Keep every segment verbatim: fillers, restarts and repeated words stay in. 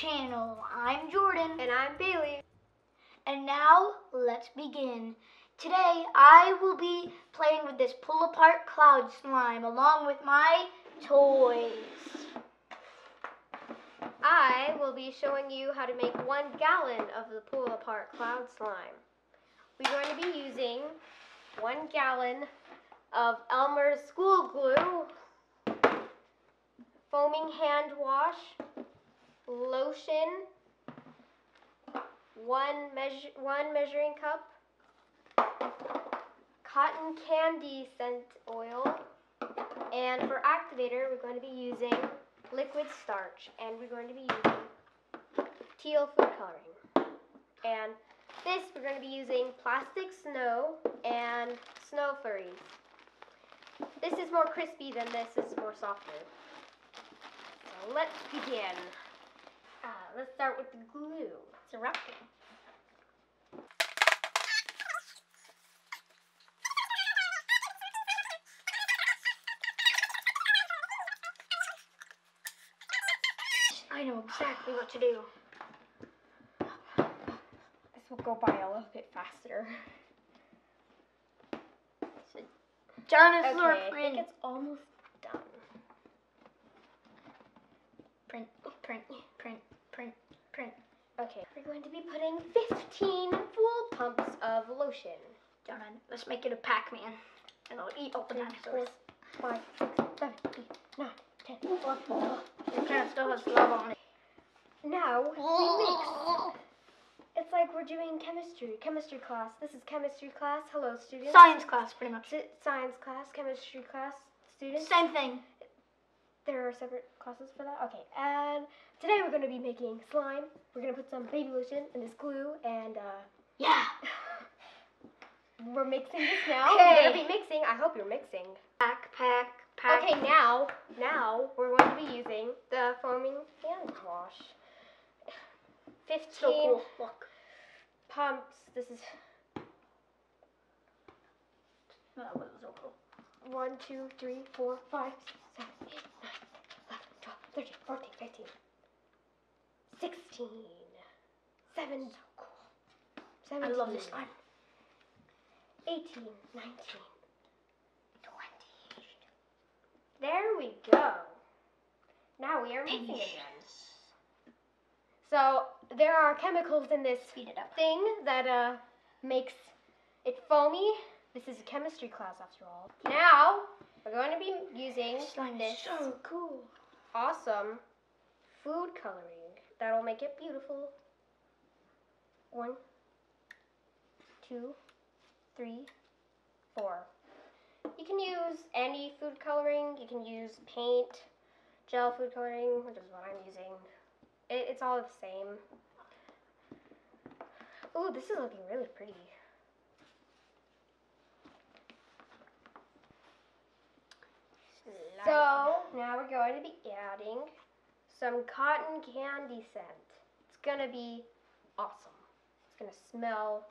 channel. I'm Jordan. And I'm Bailey. And now, let's begin. Today, I will be playing with this pull-apart cloud slime along with my toys. I will be showing you how to make one gallon of the pull-apart cloud slime. We're going to be using one gallon of Elmer's School Glue, foaming hand wash, lotion, one, measure, one measuring cup, cotton candy scent oil, and for activator we're going to be using liquid starch, and we're going to be using teal food coloring. And this we're going to be using plastic snow and snow flurries. This is more crispy than this, it's more softer. So let's begin. Uh, let's start with the glue. It's erupting. I know exactly what to do. This will go by a little bit faster. John is okay, I print. think it's almost done. Print, print, print, print, print. Okay, we're going to be putting fifteen full pumps of lotion. John, let's make it a Pac-Man. And I'll eat all the dinosaurs. five, six, seven, eight, nine, ten. Your parents still has love on it. Now, we mix. It's like we're doing chemistry, chemistry class. This is chemistry class. Hello, students. Science class, pretty much. Science class, chemistry class, students. Same thing. There are separate classes for that. Okay, and today we're going to be making slime. We're going to put some baby lotion in this glue, and, uh... yeah! We're mixing this now. Okay. We're going to be mixing. I hope you're mixing. Pack, pack, pack. Okay, now, now, we're going to be using the foaming hand wash. fifteen so cool. Look. Pumps. This is one, two, three, four, five, six, seven, eight, nine, eleven, twelve, thirteen, fourteen, fifteen, sixteen, seventeen, so cool. seventeen, I love this one. eighteen, nineteen, twenty. There we go. Now we are mixing again. So there are chemicals in this thing that uh, makes it foamy. This is a chemistry class after all. Now we're going to be using slime this so cool. awesome food coloring that will make it beautiful. One, two, three, four. You can use any food coloring. You can use paint, gel food coloring, which is what I'm using. It, it's all the same. Ooh, this is looking really pretty. Slime. So, now we're going to be adding some cotton candy scent. It's going to be awesome. It's going to smell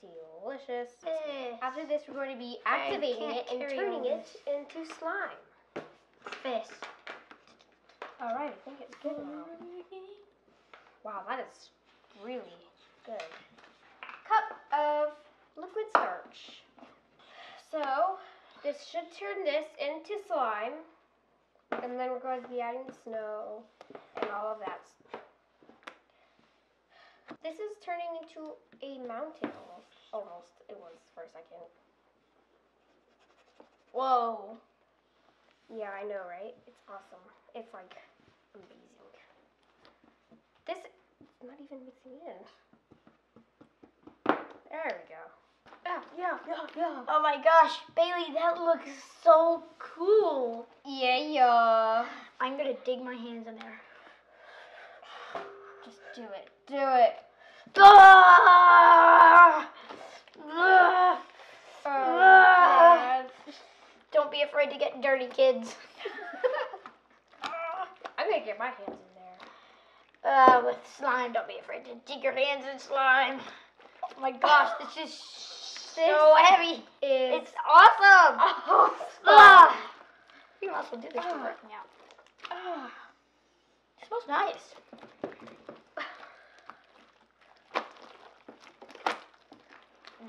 delicious. Fish. After this, we're going to be activating it and turning it into slime. Fish. All right, I think it's good now. Wow, that is really good. Cup of liquid starch. So, this should turn this into slime. And then we're going to be adding the snow and all of that. This is turning into a mountain almost. Almost, it was for a second. Whoa. Yeah, I know, right? It's awesome. It's like amazing. This is not even mixing in. There we go. Yeah, yeah, yeah, yeah. Oh my gosh, Bailey, that looks so cool. Yeah, yeah. I'm gonna dig my hands in there. Just do it. Do it. Ah! Ah! Oh, ah! Don't be afraid to get dirty, kids. I'm gonna get my hands in there. Uh, with slime, don't be afraid to dig your hands in slime. Oh my gosh, this is this so heavy. Is it's awesome. awesome. Ah. You can also do this for working out. Ah. It smells nice.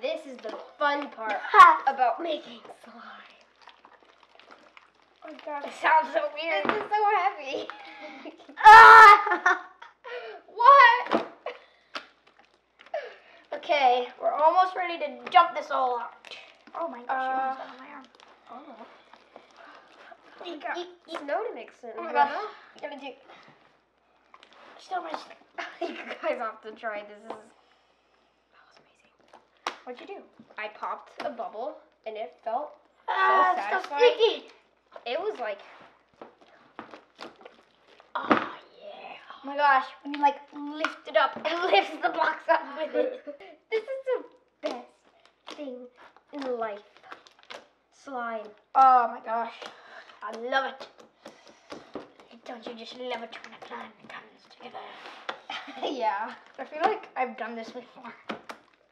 this is the fun part about making slime. Oh my gosh. It sounds so weird. This is so heavy. Ah! What? Okay, we're almost ready to dump this all out. Oh my gosh, uh, you almost got on my arm. Oh. You got snow to mix in. Oh my gosh. You're gonna do so much. You guys have to try this. This is. What'd you do? I popped a bubble, and it felt ah, so satisfying. So sticky. It was like, oh yeah. Oh my gosh, when you like lift it up, it lifts the box up with it. This is the best thing in life. Slime. Oh my gosh, I love it. Don't you just love it when a plan comes together? Yeah, I feel like I've done this before.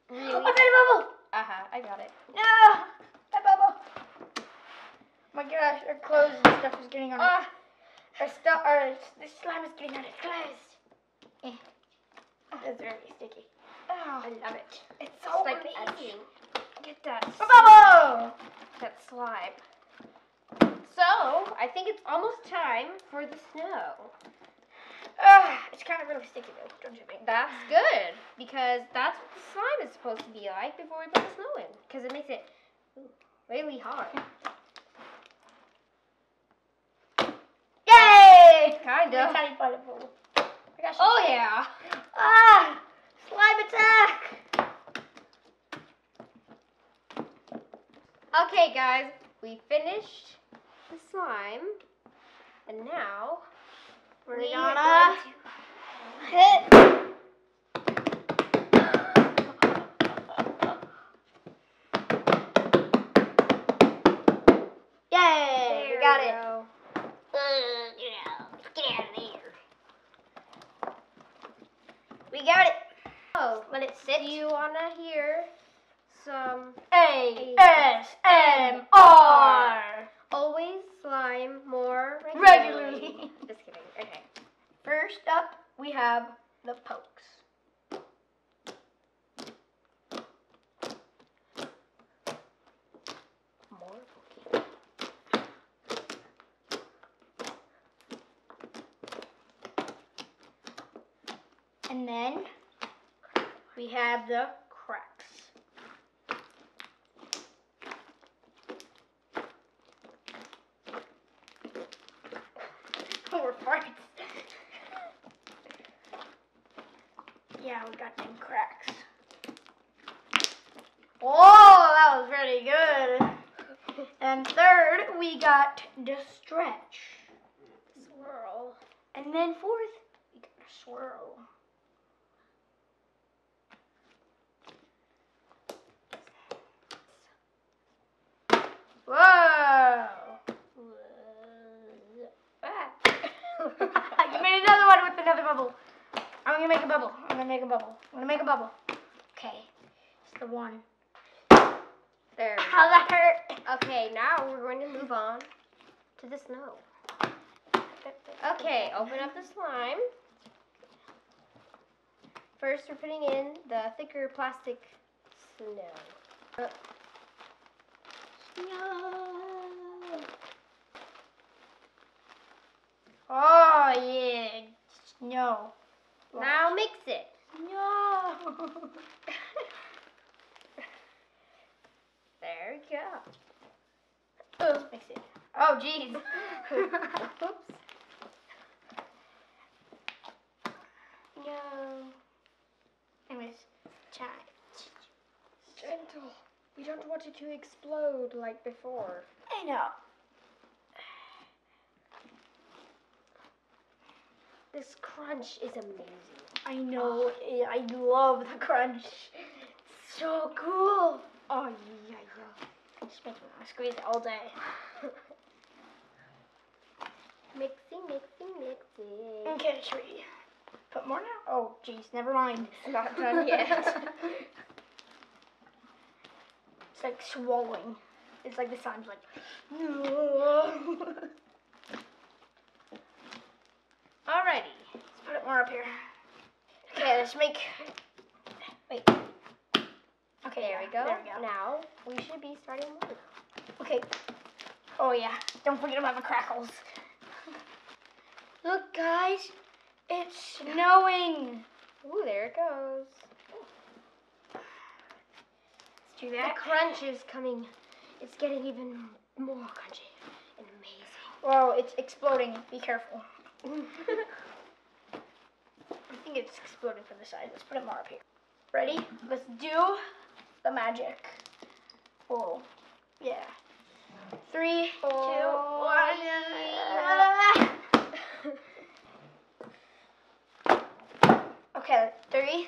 Really? Oh, I found a bubble! Uh-huh, I got it. No! That bubble! Oh my gosh, our clothes and stuff is getting on uh, our stuff, our, this slime is getting on our clothes. Eh. That's very sticky. Oh, I love it. It's so it's like amazing. Get that a bubble! That slime. So, I think it's almost time for the snow. Uh, it's kind of really sticky though, don't you think? That's good, because that's what the slime is supposed to be like before we put the snow in, because it makes it really hard. Yay! Kind of. Oh yeah! Ah! Slime attack! Okay guys, we finished the slime, and now We're we gonna, gonna hit. Yay! There we got we it. Go. Uh, yeah. Get out of there. We got it. Oh, let it sit. You wanna hear some A S M R? Always slime more regularly. regularly. Just kidding. Okay. First up, we have the pokes. More poking. And then we have the cracks. Yeah, we got them cracks. Oh, that was pretty good. And third, we got the stretch. Swirl. And then fourth, we got a swirl. I'm gonna make a bubble. I'm gonna make a bubble. I'm gonna make a bubble. Okay. It's the one. There. How that hurt. Okay, now we're going to move on to the snow. Okay, open up the slime. First, we're putting in the thicker plastic snow. Snow. Oh, yeah. Snow. Now mix it. No. There we go. Oh, mix it. Oh, jeez. Oops. No. Anyways, time. Gentle. We don't want it to explode like before. I know. This crunch is amazing. I know. Oh. I love the crunch. It's so cool. Oh, yeah, yeah. I just make me squeeze it all day. Mixy, mixy, mixy. Okay, should we put more now? Oh, jeez, never mind. It's not done yet. It's like swallowing. It's like the sound's like... Alrighty, let's put it more up here. Okay, let's make, wait. Okay, Okay, there, yeah, we go. there we go. Now we should be starting one. Okay. Oh yeah, don't forget about the crackles. Look guys, it's snowing. Ooh, there it goes. Let's do that. The crunch is coming. It's getting even more crunchy and amazing. Whoa, it's exploding. Be careful. I think it's exploding from the side. Let's put it more up here. Ready? Let's do the magic. Oh, yeah. Three, oh. two, one. Okay, three,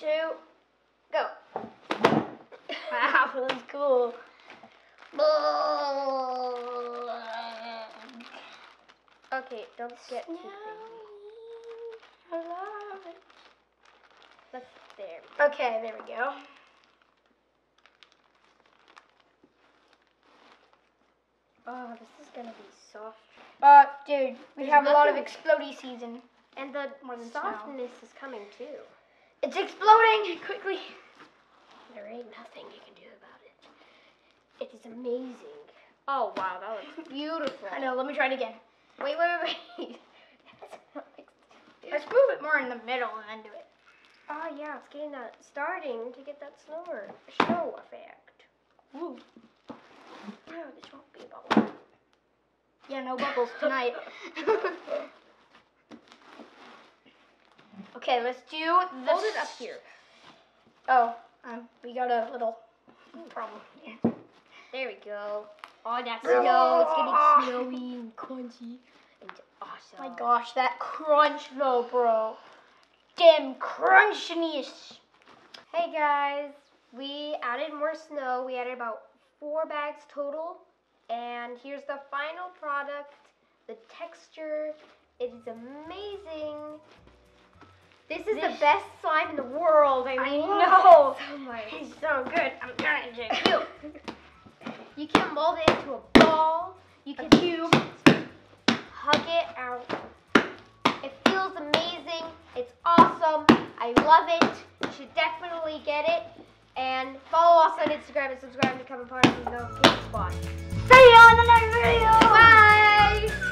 two, go. Wow, that's cool. Okay, don't get too crazy. I love it. That's there. We go. Okay, there we go. Oh, this is gonna be soft. Uh, dude, we There's have a lot of explodey season. And the softness snow. is coming too. It's exploding quickly. There ain't nothing you can do about it. It is amazing. Oh wow, that looks beautiful. I know. Let me try it again. Wait, wait, wait, wait. Let's move it more in the middle and then do it. Oh yeah, it's getting that, starting to get that slower show effect. Ooh. Oh, this won't be a bubble. Yeah, no bubbles tonight. Okay, let's do this. Hold it up here. Oh, um, we got a little problem here. There we go. Oh, that's snow. Oh. It's getting snowy and crunchy. It's awesome. My gosh, that crunch though, bro. Damn crunchiness. Hey guys, we added more snow. We added about four bags total. And here's the final product. The texture, it is amazing. This is this the best slime in the world. I, I know. It so much. It's so good. I'm trying to do it. You can mold it into a ball. You can cube. Hug it out. It feels amazing. It's awesome. I love it. You should definitely get it. And follow us on Instagram and subscribe to become a part of the No Kid Squad. See you on the next video. Bye.